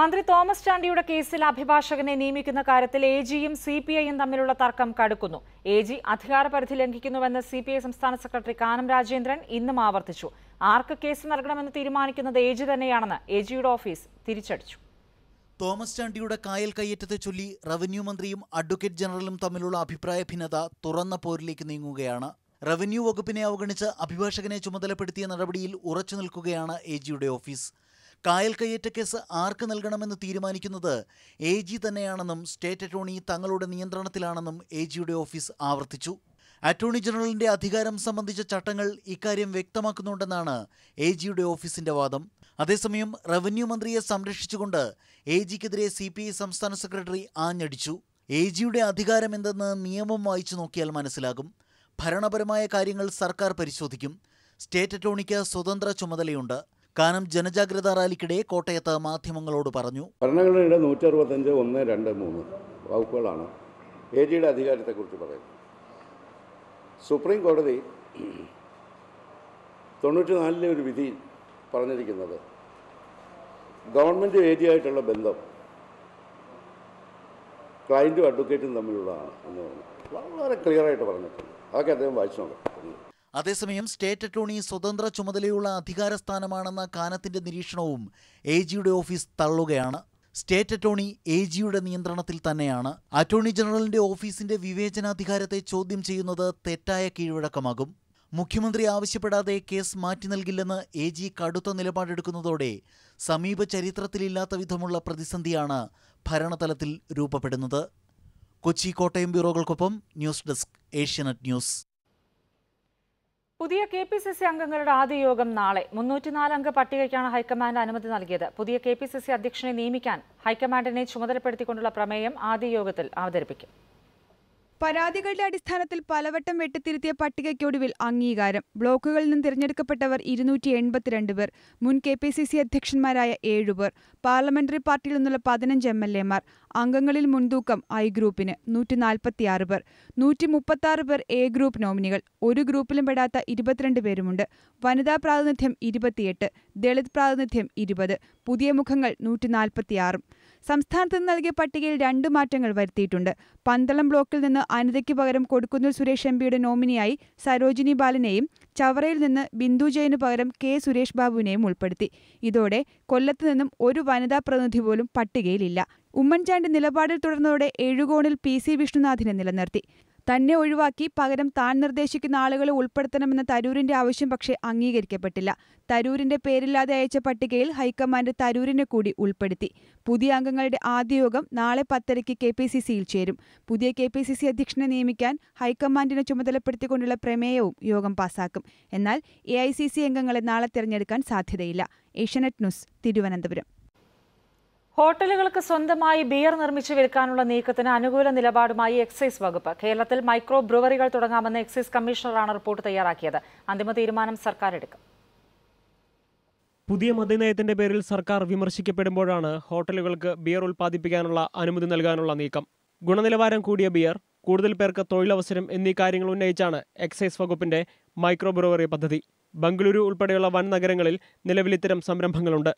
മന്ത്രി തോമസ് ചാണ്ടിയുടെ കേസിൽ അഭിഭാഷകനെ നിയമിക്കുന്ന കാര്യത്തിൽ എജിയും സിപിഐയും തമ്മിലുള്ള തർക്കം കടുക്കുന്നു. എജി അധികാരപരിധി ലംഘിക്കുന്നുവെന്ന് സിപിഐ സംസ്ഥാന സെക്രട്ടറി കാനം രാജേന്ദ്രൻ ഇന്നും ആവർത്തിച്ചു. ആർക്ക് കേസ് നൽകണമെന്ന് തീരുമാനിക്കുന്നത് എജി തന്നെയാണെന്ന് എജിയുടെ ഓഫീസ് തിരിച്ചടിച്ചു. തോമസ് ചാണ്ടിയുടെ കായൽ കയ്യേറ്റത്തെ ചൊല്ലി റവന്യൂ മന്ത്രിയും അഡ്വക്കേറ്റ് ജനറലും തമ്മിലുള്ള അഭിപ്രായ ഭിന്നത തുറന്ന പോരിലേക്ക് നീങ്ങുകയാണ്. റവന്യൂ വകുപ്പിനെ അവഗണിച്ച് അഭിഭാഷകനെ ചുമതലപ്പെടുത്തിയ നടപടിയിൽ ഉറച്ചു നിൽക്കുകയാണ് എജിയുടെ ഓഫീസ്. കായൽ കയ്യേറ്റ കേസ് ആർക്ക് നൽകണമെന്ന് തീരുമാനിക്കുന്നത് എ ജി തന്നെയാണെന്നും സ്റ്റേറ്റ് അറ്റോർണി തങ്ങളുടെ നിയന്ത്രണത്തിലാണെന്നും എ ജിയുടെ ഓഫീസ് ആവർത്തിച്ചു. അറ്റോർണി ജനറലിന്റെ അധികാരം സംബന്ധിച്ച ചട്ടങ്ങൾ ഇക്കാര്യം വ്യക്തമാക്കുന്നുണ്ടെന്നാണ് എ ജിയുടെ ഓഫീസിന്റെ വാദം. അതേസമയം റവന്യൂ മന്ത്രിയെ സംരക്ഷിച്ചുകൊണ്ട് എ ജിക്കെതിരെ സി പി ഐ സംസ്ഥാന സെക്രട്ടറി ആഞ്ഞടിച്ചു. എ ജിയുടെ അധികാരം എന്തെന്ന് നിയമം വായിച്ചു നോക്കിയാൽ മനസ്സിലാകും. ഭരണപരമായ കാര്യങ്ങൾ സർക്കാർ പരിശോധിക്കും. സ്റ്റേറ്റ് അറ്റോർണിക്ക് സ്വതന്ത്ര ചുമതലയുണ്ട്. കാനം ജനജാഗ്രത റാലിക്കിടെ കോട്ടയത്ത് മാധ്യമങ്ങളോട് പറഞ്ഞു, ഭരണഘടനയുടെ 165, 1, 2, 3 വകുപ്പുകളാണ് എ ജിയുടെ അധികാരത്തെക്കുറിച്ച് പറയുന്നത്. സുപ്രീം കോടതി 94-ലെ ഒരു വിധി പറഞ്ഞിരിക്കുന്നത് ഗവൺമെൻറ് എ ജിയായിട്ടുള്ള ബന്ധം ക്ലയൻറ്റും അഡ്വക്കേറ്റും തമ്മിലുള്ളതാണ് എന്ന് പറഞ്ഞു. വളരെ ക്ലിയറായിട്ട് പറഞ്ഞിട്ടുണ്ട്. അതൊക്കെ അദ്ദേഹം വായിച്ചു നോക്കാം. അതേസമയം സ്റ്റേറ്റ് അറ്റോർണി സ്വതന്ത്ര ചുമതലയുള്ള അധികാര സ്ഥാനമാണെന്ന കാനത്തിൻ്റെ നിരീക്ഷണവും എ ജിയുടെ ഓഫീസ് തള്ളുകയാണ്. സ്റ്റേറ്റ് അറ്റോർണി എ ജിയുടെ നിയന്ത്രണത്തിൽ തന്നെയാണ്. അറ്റോർണി ജനറലിൻ്റെ ഓഫീസിൻ്റെ വിവേചനാധികാരത്തെ ചോദ്യം ചെയ്യുന്നത് തെറ്റായ കീഴ്വഴക്കമാകും. മുഖ്യമന്ത്രി ആവശ്യപ്പെടാതെ കേസ് മാറ്റി നൽകില്ലെന്ന് എ ജി കടുത്ത നിലപാടെടുക്കുന്നതോടെ സമീപ ചരിത്രത്തിലില്ലാത്ത വിധമുള്ള പ്രതിസന്ധിയാണ് ഭരണതലത്തിൽ രൂപപ്പെടുന്നത്. കൊച്ചി കോട്ടയം ബ്യൂറോകൾക്കൊപ്പം ന്യൂസ് ഡെസ്ക് ഏഷ്യാനെറ്റ് ന്യൂസ്. പുതിയ കെപിസിസി അംഗങ്ങളുടെ ആദ്യ യോഗം നാളെ. 304 അംഗ പട്ടികയ്ക്കാണ് ഹൈക്കമാൻഡ് അനുമതി നൽകിയത്. പുതിയ കെപിസിസി അധ്യക്ഷനെ നിയമിക്കാൻ ഹൈക്കമാൻഡിനെ ചുമതലപ്പെടുത്തിക്കൊണ്ടുള്ള പ്രമേയം ആദ്യ യോഗത്തിൽ അവതരിപ്പിക്കും. പരാതികളുടെ അടിസ്ഥാനത്തിൽ പലവട്ടം വെട്ടിത്തിരുത്തിയ പട്ടികയ്ക്കൊടുവിൽ അംഗീകാരം. ബ്ലോക്കുകളിൽ നിന്ന് തിരഞ്ഞെടുക്കപ്പെട്ടവർ 282 പേർ, മുൻ കെപിസിസി അധ്യക്ഷന്മാരായ 7 പേർ, പാർലമെന്ററി പാർട്ടിയിൽ നിന്നുള്ള 15 എം എൽ എമാർ. അംഗങ്ങളിൽ മുൻതൂക്കം ഐ ഗ്രൂപ്പിന് 146 പേർ, 136 പേർ എ ഗ്രൂപ്പ് നോമിനികൾ. ഒരു ഗ്രൂപ്പിലും പെടാത്ത 22 പേരുമുണ്ട്. വനിതാ പ്രാതിനിധ്യം 28, ദളിത് പ്രാതിനിധ്യം 20, പുതിയ മുഖങ്ങൾ 146. സംസ്ഥാനത്ത് നിന്ന് നൽകിയ പട്ടികയിൽ 2 മാറ്റങ്ങൾ വരുത്തിയിട്ടുണ്ട്. പന്തളം ബ്ലോക്കിൽ നിന്ന് അനിതയ്ക്ക് പകരം കൊടുക്കുന്നിൽ സുരേഷ് എംപിയുടെ നോമിനിയായി സരോജിനി ബാലനെയും ചവറയിൽ നിന്ന് ബിന്ദു ജയന് പകരം കെ സുരേഷ് ബാബുവിനെയും ഉൾപ്പെടുത്തി. ഇതോടെ കൊല്ലത്ത് നിന്നും ഒരു വനിതാ പ്രതിനിധി പോലും പട്ടികയിലില്ല. ഉമ്മൻചാണ്ടി നിലപാടിൽ തുടർന്നതോടെ എഴുകോണിൽ PC വിഷ്ണുനാഥിനെ നിലനിർത്തി. തന്നെ ഒഴിവാക്കി പകരം താൻ നിർദ്ദേശിക്കുന്ന ആളുകളെ ഉൾപ്പെടുത്തണമെന്ന തരൂരിന്റെ ആവശ്യം പക്ഷേ അംഗീകരിക്കപ്പെട്ടില്ല. തരൂരിന്റെ പേരില്ലാതെ അയച്ച പട്ടികയിൽ ഹൈക്കമാൻഡ് തരൂരിനെ കൂടി ഉൾപ്പെടുത്തി. പുതിയ അംഗങ്ങളുടെ ആദ്യ യോഗം നാളെ 10:30 കെപിസിസിയിൽ ചേരും. പുതിയ കെപിസിസി അധ്യക്ഷനെ നിയമിക്കാൻ ഹൈക്കമാൻഡിനെ ചുമതലപ്പെടുത്തിക്കൊണ്ടുള്ള പ്രമേയവും യോഗം പാസാക്കും. എന്നാൽ AICC അംഗങ്ങളെ നാളെ തിരഞ്ഞെടുക്കാൻ സാധ്യതയില്ല. ഏഷ്യാനെറ്റ് ന്യൂസ്, തിരുവനന്തപുരം. ഹോട്ടലുകൾക്ക് സ്വന്തമായി ബിയർ നിർമ്മിച്ച് വിൽക്കാനുള്ള നീക്കത്തിന് അനുകൂല നിലപാടുമായി എക്സൈസ് വകുപ്പ്. കേരളത്തിൽ മൈക്രോ ബ്രൂവറികൾ തുടങ്ങാമെന്ന് എക്സൈസ് കമ്മീഷണറാണ് റിപ്പോർട്ട് തയ്യാറാക്കിയത്. അന്തിമ തീരുമാനം സർക്കാർ എടുക്കും. പുതിയ മദ്യനയത്തിന്റെ പേരിൽ സർക്കാർ വിമർശിക്കപ്പെടുമ്പോഴാണ് ഹോട്ടലുകൾക്ക് ബിയർ ഉൽപ്പാദിപ്പിക്കാനുള്ള അനുമതി നൽകാനുള്ള നീക്കം. ഗുണനിലവാരം കൂടിയ ബിയർ, കൂടുതൽ പേർക്ക് തൊഴിലവസരം എന്നീ കാര്യങ്ങൾ ഉന്നയിച്ചാണ് എക്സൈസ് വകുപ്പിന്റെ മൈക്രോ ബ്രൂവറി പദ്ധതി. ബംഗളൂരു ഉൾപ്പെടെയുള്ള വൻ നഗരങ്ങളിൽ നിലവിൽ ഇത്തരം സംരംഭങ്ങളുണ്ട്.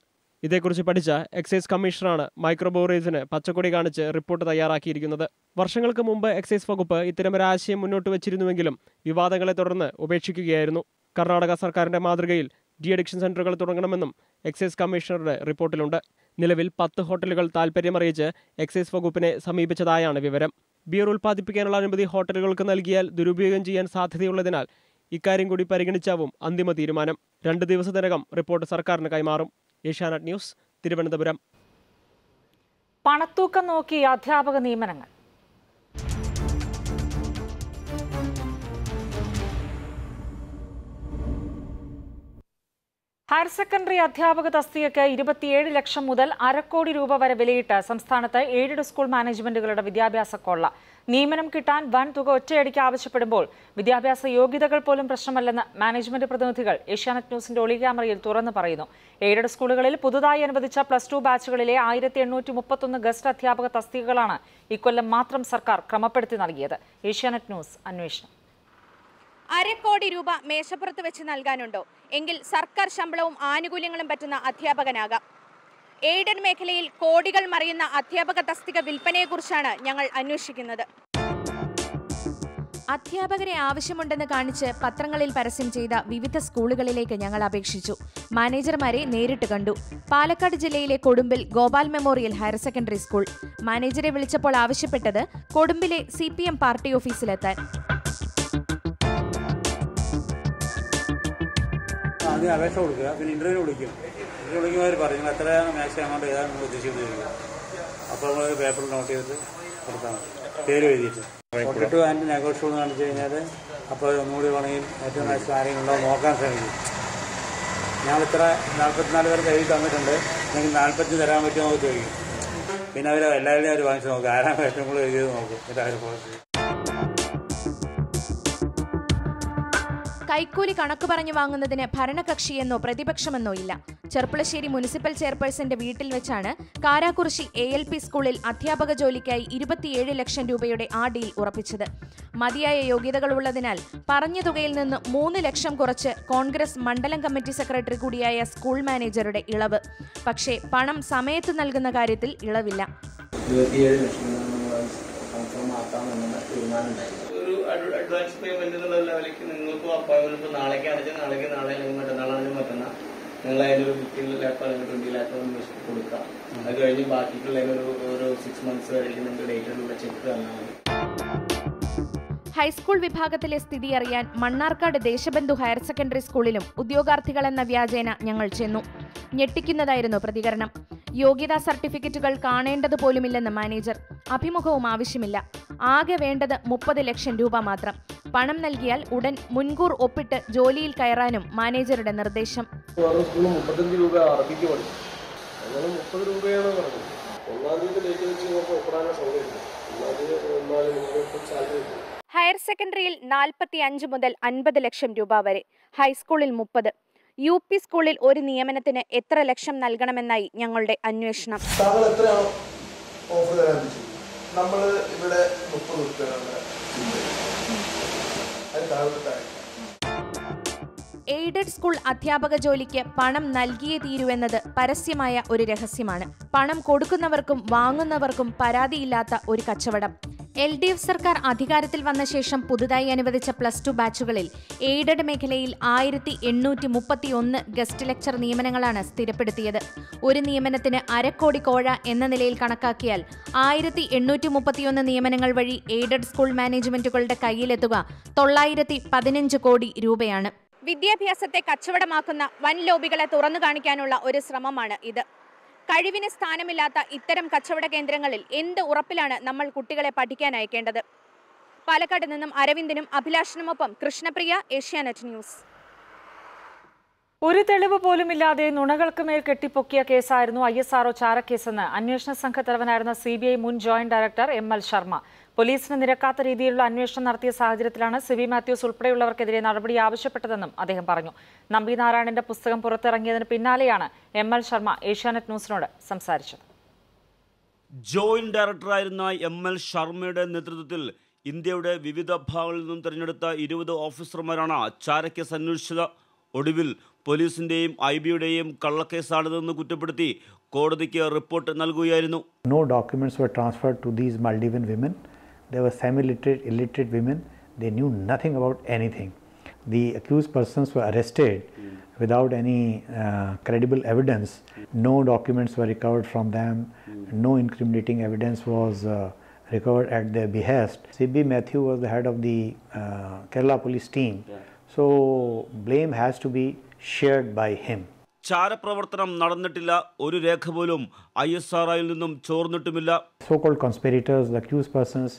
ഇതേക്കുറിച്ച് പഠിച്ച എക്സൈസ് കമ്മീഷണറാണ് മൈക്രോ ബ്രൂവറീസിന് പച്ചക്കൊടി കാണിച്ച് റിപ്പോർട്ട് തയ്യാറാക്കിയിരിക്കുന്നത്. വർഷങ്ങൾക്ക് മുമ്പ് എക്സൈസ് വകുപ്പ് ഇത്തരമൊരാശയം മുന്നോട്ട് വെച്ചിരുന്നുവെങ്കിലും വിവാദങ്ങളെ തുടർന്ന് ഉപേക്ഷിക്കുകയായിരുന്നു. കർണാടക സർക്കാരിന്റെ മാതൃകയിൽ ഡി-അഡിക്ഷൻ സെന്ററുകൾ തുടങ്ങണമെന്നും എക്സൈസ് കമ്മീഷണറുടെ റിപ്പോർട്ടിലുണ്ട്. നിലവിൽ 10 ഹോട്ടലുകൾ താൽപ്പര്യമറിയിച്ച് എക്സൈസ് വകുപ്പിനെ സമീപിച്ചതായാണ് വിവരം. ബിയർ ഉൽപ്പാദിപ്പിക്കാനുള്ള അനുമതി ഹോട്ടലുകൾക്ക് നൽകിയാൽ ദുരുപയോഗം ചെയ്യാൻ സാധ്യതയുള്ളതിനാൽ ഇക്കാര്യം കൂടി പരിഗണിച്ചാവും അന്തിമ തീരുമാനം. 2 ദിവസത്തിനകം റിപ്പോർട്ട് സർക്കാരിന് കൈമാറും. ഏഷ്യാനെറ്റ് ന്യൂസ്, തിരുവനന്തപുരം. പണത്തൂക്കം നോക്കി അധ്യാപക നിയമനങ്ങൾ. ഹയർ സെക്കൻഡറി അധ്യാപക തസ്തികയ്ക്ക് 27 ലക്ഷം മുതൽ 1.5 കോടി രൂപ വരെ വിലയിട്ട് സംസ്ഥാനത്ത് എയ്ഡഡ് സ്കൂൾ മാനേജ്മെന്റുകളുടെ വിദ്യാഭ്യാസ കൊള്ള. നിയമനം കിട്ടാൻ വൻ തുക ഒറ്റയടിക്ക് ആവശ്യപ്പെടുമ്പോൾ വിദ്യാഭ്യാസ യോഗ്യതകൾ പോലും പ്രശ്നമല്ലെന്ന് മാനേജ്മെന്റ് പ്രതിനിധികൾ ഏഷ്യാനെറ്റ് ന്യൂസിന്റെ ഒളിക്യാമറയിൽ തുറന്നു പറയുന്നു. എയ്ഡഡ് സ്കൂളുകളിൽ പുതുതായി അനുവദിച്ച +2 ബാച്ചുകളിലെ 1831 ഗസ്റ്റ് അധ്യാപക തസ്തികകളാണ് ഇക്കൊല്ലം മാത്രം സർക്കാർ ക്രമപ്പെടുത്തി നൽകിയത്. ഏഷ്യാനെറ്റ് ന്യൂസ് അന്വേഷണം. 1.5 കോടി രൂപ മേശപ്പുറത്ത് വെച്ച് നൽകാനുണ്ടോ? എങ്കിൽ സർക്കാർ ശമ്പളവും ആനുകൂല്യങ്ങളും പറ്റുന്ന അധ്യാപകനാകാം. എയ്ഡഡ് മേഖലയിൽ കോടികൾ മറയുന്ന അധ്യാപക തസ്തിക വിൽപ്പനയെക്കുറിച്ചാണ് ഞങ്ങൾ അന്വേഷിക്കുന്നത്. അധ്യാപകരെ ആവശ്യമുണ്ടെന്ന് കാണിച്ച് പത്രങ്ങളിൽ പരസ്യം ചെയ്ത വിവിധ സ്കൂളുകളിലേക്ക് ഞങ്ങൾ അപേക്ഷിച്ചു. മാനേജർമാരെ നേരിട്ട് കണ്ടു. പാലക്കാട് ജില്ലയിലെ കൊടുമ്പിൽ Gopal memorial higher secondary school മാനേജരെ വിളിച്ചപ്പോൾ ആവശ്യപ്പെട്ടത് കൊടുമ്പിലെ CPM പാർട്ടി ഓഫീസിലെത്താൻ. അപേക്ഷ കൊടുക്കുക, പിന്നെ ഇന്റർവ്യൂ വിളിക്കുക. ഇന്റർവ്യൂ വിളിക്കുന്നവർ പറഞ്ഞു എത്രയാണ് മാക്സിമം എമൗണ്ട് ഏതാണെന്ന് ഉദ്ദേശിക്കുന്നത്. അപ്പോൾ നമ്മൾ പേപ്പർ നോട്ട് ചെയ്തിട്ട് കൊടുത്താൽ പേര് എഴുതിയിട്ട് കൊടുത്തു അതിൻ്റെ നെഗോഷ്യബിൾ കാണിച്ചു കഴിഞ്ഞാൽ അപ്പോൾ ഒന്നുകൂടി വേണമെങ്കിൽ ഏറ്റവും മാക്സിമം ആരെങ്കിലും ഉണ്ടോ നോക്കാൻ ശ്രമിക്കും. ഞങ്ങളിത്ര 44 പേർക്ക് എഴുതി തന്നിട്ടുണ്ട്, എനിക്ക് 45 തരാൻ പറ്റുമോ എന്ന് ചോദിക്കും. പിന്നെ അവർ എല്ലാവരും അവർ വാങ്ങിച്ച് നോക്കും, ആരാണ് ഏറ്റവും കൂടുതൽ എഴുതിയത് നോക്കും. എന്നിട്ട് കൈക്കൂലി കണക്ക് പറഞ്ഞു വാങ്ങുന്നതിന് ഭരണകക്ഷിയെന്നോ പ്രതിപക്ഷമെന്നോ ഇല്ല. ചെർപ്പുളശ്ശേരി മുനിസിപ്പൽ ചെയർപേഴ്സന്റെ വീട്ടിൽ വെച്ചാണ് കാരാക്കുറിശി ALP സ്കൂളിൽ അധ്യാപക ജോലിക്കായി 27 ലക്ഷം രൂപയുടെ ആ ഡീൽ ഉറപ്പിച്ചത്. മതിയായ യോഗ്യതകളുള്ളതിനാൽ പറഞ്ഞ തുകയിൽ നിന്ന് 3 ലക്ഷം കുറച്ച് കോൺഗ്രസ് മണ്ഡലം കമ്മിറ്റി സെക്രട്ടറി കൂടിയായ സ്കൂൾ മാനേജറുടെ ഇളവ്. പക്ഷേ പണം സമയത്ത് നൽകുന്ന കാര്യത്തിൽ ഇളവില്ല. അഡ്വാൻസ് പേയ്മെന്റ് എന്നുള്ള ലെവലിലേക്ക് നിങ്ങൾക്കും അപ്പോയിൻമെന്റ് നാളേക്ക് അടച്ചാൽ നാളെ അല്ലെങ്കിൽ മറ്റന്നാളാണെങ്കിൽ മറ്റന്നാൾ നിങ്ങൾ അതിനൊരു 15 ലാഖ് അല്ലെങ്കിൽ 20 ലാഖ് ഇൻവെസ്റ്റ് കൊടുക്കുക. അത് കഴിഞ്ഞ് ബാക്കിക്കുള്ളതിനൊരു ഒരു 6 months ആയിരിക്കും നിങ്ങൾക്ക് ഡേറ്റുള്ള ചെക്ക് തന്നാണ്. ഹൈസ്കൂൾ വിഭാഗത്തിലെ സ്ഥിതി അറിയാൻ മണ്ണാർക്കാട് ദേശബന്ധു ഹയർ സെക്കൻഡറി സ്കൂളിലും ഉദ്യോഗാർത്ഥികളെന്ന വ്യാജേന ഞങ്ങൾ ചെന്നു. ഞെട്ടിക്കുന്നതായിരുന്നു പ്രതികരണം. യോഗ്യതാ സർട്ടിഫിക്കറ്റുകൾ കാണേണ്ടത് പോലുമില്ലെന്ന് മാനേജർ. അഭിമുഖവും ആവശ്യമില്ല. ആകെ വേണ്ടത് 30 ലക്ഷം രൂപ മാത്രം. പണം നൽകിയാൽ ഉടൻ മുൻകൂർ ഒപ്പിട്ട് ജോലിയിൽ കയറാനും മാനേജറുടെ നിർദ്ദേശം. ഹയർ സെക്കൻഡറിയിൽ 45 മുതൽ 50 ലക്ഷം രൂപ വരെ, ഹൈസ്കൂളിൽ 30. UP സ്കൂളിൽ ഒരു നിയമനത്തിന് എത്ര ലക്ഷം നൽകണമെന്നായി ഞങ്ങളുടെ അന്വേഷണം. എയ്ഡഡ് സ്കൂൾ അധ്യാപക ജോലിക്ക് പണം നൽകിയേ തീരുവെന്നത് പരസ്യമായ ഒരു രഹസ്യമാണ്. പണം കൊടുക്കുന്നവർക്കും വാങ്ങുന്നവർക്കും പരാതിയില്ലാത്ത ഒരു കച്ചവടം. LDF സർക്കാർ അധികാരത്തിൽ വന്ന ശേഷം പുതുതായി അനുവദിച്ച +2 ബാച്ചുകളിൽ എയ്ഡഡ് മേഖലയിൽ 1831 ഗസ്റ്റ് ലെക്ചർ നിയമനങ്ങളാണ് സ്ഥിരപ്പെടുത്തിയത്. ഒരു നിയമനത്തിന് അരക്കോടി കോഴ എന്ന നിലയിൽ കണക്കാക്കിയാൽ 1831 നിയമനങ്ങൾ വഴി എയ്ഡഡ് സ്കൂൾ മാനേജ്മെന്റുകളുടെ കയ്യിലെത്തുക 915 കോടി രൂപയാണ്. വിദ്യാഭ്യാസത്തെ കച്ചവടമാക്കുന്ന വൻ ലോബികളെ തുറന്നു കാണിക്കാനുള്ള ഒരു ശ്രമമാണ് ഇത്. കഴിവിന് സ്ഥാനമില്ലാത്ത ഇത്തരം കച്ചവട കേന്ദ്രങ്ങളിൽ എന്ത് ഉറപ്പിലാണ് നമ്മൾ കുട്ടികളെ പഠിക്കാൻ അയക്കേണ്ടത്? പാലക്കാട് നിന്നും അരവിന്ദനും അഭിലാഷനുമൊപ്പം കൃഷ്ണപ്രിയ, ഏഷ്യാനെറ്റ് ന്യൂസ്. ഒരു തെളിവ് പോലുമില്ലാതെ നുണകൾക്ക് മേൽ കെട്ടിപ്പൊക്കിയ കേസായിരുന്നു ISRO ചാരക്കേസെന്ന് അന്വേഷണ സംഘ തലവനായിരുന്ന CBI മുൻ ജോയിന്റ് ഡയറക്ടർ ML ശർമ്മ. പോലീസിന് നിരക്കാത്ത രീതിയിലുള്ള അന്വേഷണം നടത്തിയ സാഹചര്യത്തിലാണ് സിബി മാത്യൂസ് ഉൾപ്പെടെയുള്ളവർക്കെതിരെ നടപടി ആവശ്യപ്പെട്ടതെന്നും അദ്ദേഹം പറഞ്ഞു. നമ്പി നാരായണന്റെ പുസ്തകം പുറത്തിറങ്ങിയതിന് പിന്നാലെയാണ് ML ശർമ്മ ഏഷ്യാനെറ്റ് ന്യൂസിനോട് സംസാരിച്ചത്. ജോയിന്റ് ഡയറക്ടറായിരുന്ന ML ശർമ്മയുടെ നേതൃത്വത്തിൽ ഇന്ത്യയുടെ വിവിധ ഭാഗങ്ങളിൽ നിന്നും തിരഞ്ഞെടുത്ത 20 ഓഫീസർമാരാണ് ചാരക്കേസ് അന്വേഷിച്ചത്. ഒടുവിൽ പോലീസിന്റെയും IBയുടെയും കള്ളക്കേസാണിതെന്ന് കുറ്റപ്പെടുത്തി കോടതിക്ക് റിപ്പോർട്ട് നൽകുകയായിരുന്നു. No documents were transferred to these Maldivian women. They were semi-illiterate women. They knew nothing about anything. The accused persons were arrested without any credible evidence. No documents were recovered from them. No incriminating evidence was recovered at their behest. C.B. Mathew was the head of the Kerala police team. So blame has to be shared by him. ചാരപ്രവർത്തനം നടന്നിട്ടില്ല, ഒരു രേഖ പോലും ISROയിൽ നിന്നും ചോർന്നിട്ടുമില്ല. So called conspirators, the accused persons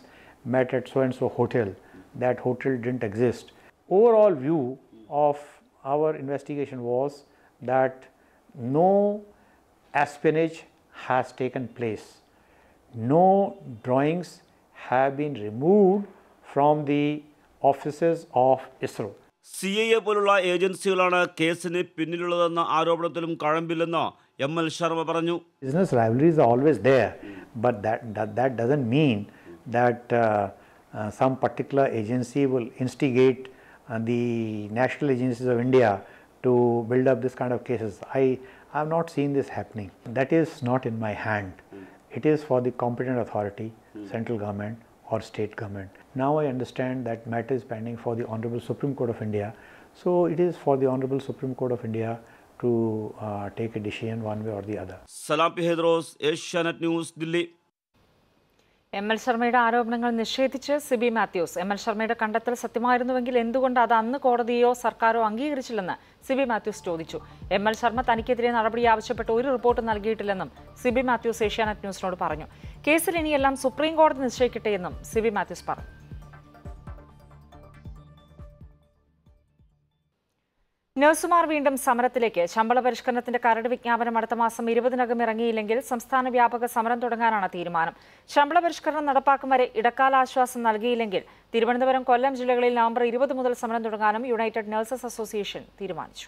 met at so and so hotel. That hotel didn't exist. Overall view of our investigation was that no espionage has taken place. No drawings have been removed from the offices of ISRO. CAA പോലുള്ള ഏജൻസികളാണ് കേസിന് പിന്നിലുള്ളതെന്ന ആരോപണത്തിലും കഴമ്പില്ലെന്ന് ML Sharma പറഞ്ഞു. Business rivalries are always there, but that doesn't mean that some particular agency will instigate the national agencies of India to build up this kind of cases. I I have not seen this happening. That is not in my hand. It is for the competent authority, central government or state government. Now I understand that matter is pending for the Honorable Supreme Court of India. So it is for the Honorable Supreme Court of India to take a decision one way or the other. Salam Pedros, Asianet News, Delhi. ML Sharmade ആരോപണങ്ങൾ നിഷേധിച്ച് Sibi Mathews ML Sharmade കണ്ടെത്തൽ സത്യമായിരുന്നുവെങ്കിൽ എന്തുകൊണ്ട് അത് അന്ന് കോടതിയോ സർക്കാരോ അംഗീകരിച്ചില്ലെന്ന് സിബി മാത്യൂസ് ചോദിച്ചു. ML Sharma തനിക്കെതിരെ നടപടി ആവശ്യപ്പെട്ട് ഒരു റിപ്പോർട്ട് നൽകിയിട്ടില്ലെന്നും സിബി മാത്യൂസ് ഏഷ്യാനെറ്റ് ന്യൂസിനോട് പറഞ്ഞു. കേസിൽ ഇനിയെല്ലാം സുപ്രീം കോടതി നിശ്ചയിക്കട്ടെ എന്നും സിബി മാത്യൂസ് പറഞ്ഞു. നഴ്സുമാർ വീണ്ടും സമരത്തിലേക്ക്. ശമ്പള പരിഷ്കരണത്തിന്റെ കരട് വിജ്ഞാപനം അടുത്ത മാസം 20-നകം ഇറങ്ങിയില്ലെങ്കിൽ സംസ്ഥാന വ്യാപക സമരം തുടങ്ങാനാണ് തീരുമാനം. ശമ്പള പരിഷ്കരണം നടപ്പാക്കും വരെ ഇടക്കാല ആശ്വാസം നൽകിയില്ലെങ്കിൽ തിരുവനന്തപുരം, കൊല്ലം ജില്ലകളിൽ നവംബർ 20 മുതൽ സമരം തുടങ്ങാനും യുണൈറ്റഡ് നഴ്സസ് അസോസിയേഷൻ തീരുമാനിച്ചു.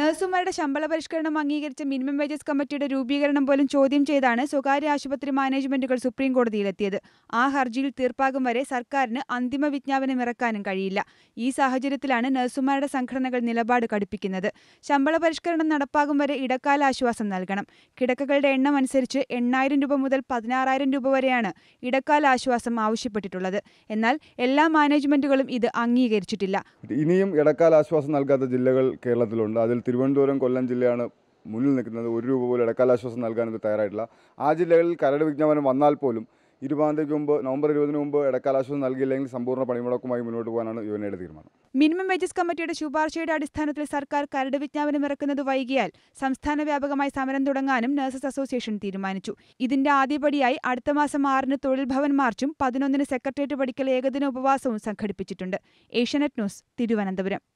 നഴ്സുമാരുടെ ശമ്പള പരിഷ്കരണം അംഗീകരിച്ച മിനിമം വേജസ് കമ്മിറ്റിയുടെ രൂപീകരണം പോലും ചോദ്യം ചെയ്താണ് സ്വകാര്യ ആശുപത്രി മാനേജ്മെന്റുകൾ സുപ്രീം കോടതിയിലെത്തിയത്. ആ ഹർജിയിൽ തീർപ്പാകും വരെ സർക്കാരിന് അന്തിമ വിജ്ഞാപനം ഇറക്കാനും കഴിയില്ല. ഈ സാഹചര്യത്തിലാണ് നഴ്സുമാരുടെ സംഘടനകൾ നിലപാട് കടുപ്പിക്കുന്നത്. ശമ്പള പരിഷ്കരണം നടപ്പാകും വരെ ഇടക്കാല ആശ്വാസം നൽകണം. കിടക്കകളുടെ എണ്ണം അനുസരിച്ച് 8000 രൂപ മുതൽ 16000 രൂപ വരെയാണ് ഇടക്കാല ആശ്വാസം ആവശ്യപ്പെട്ടിട്ടുള്ളത്. എന്നാൽ എല്ലാ മാനേജ്മെന്റുകളും ഇത് അംഗീകരിച്ചിട്ടില്ല. ഇനിയും ഇടക്കാല ആശ്വാസം നൽകാത്ത ജില്ലകൾ കേരളത്തിലുണ്ട്. അതിൽ തിരുവനന്തപുരം, കൊല്ലം ജില്ലയാണ് മുന്നിൽ നിൽക്കുന്നത്. 1 രൂപ പോലും ഇടക്കാലാശ്വാസം നൽകാനൊന്നും തയ്യാറായിട്ടില്ല. ആ ജില്ലകളിൽ കരട് വിജ്ഞാപനം വന്നാൽ പോലും നവംബർ 20-ന് മുമ്പ് ഇടക്കാലാശ്വാസം നൽകിയില്ലെങ്കിൽ സമ്പൂർണ്ണ പണിമുടക്കുമായി മുന്നോട്ട് പോകാനാണ് യുഎൻഎയുടെ തീരുമാനം. മിനിമം വേജസ് കമ്മിറ്റിയുടെ ശുപാർശയുടെ അടിസ്ഥാനത്തിൽ സർക്കാർ കരട് വിജ്ഞാപനം ഇറക്കുന്നത് വൈകിയാൽ സംസ്ഥാന വ്യാപകമായി സമരം തുടങ്ങാനും നഴ്സസ് അസോസിയേഷൻ തീരുമാനിച്ചു. ഇതിന്റെ ആദ്യപടിയായി അടുത്ത മാസം 6-ന് തൊഴിൽ ഭവൻ മാർച്ചും 11-ന് സെക്രട്ടേറിയറ്റ് പടിക്കൽ ഏകദിന ഉപവാസവും സംഘടിപ്പിച്ചിട്ടുണ്ട്. ഏഷ്യാനെറ്റ് ന്യൂസ്, തിരുവനന്തപുരം.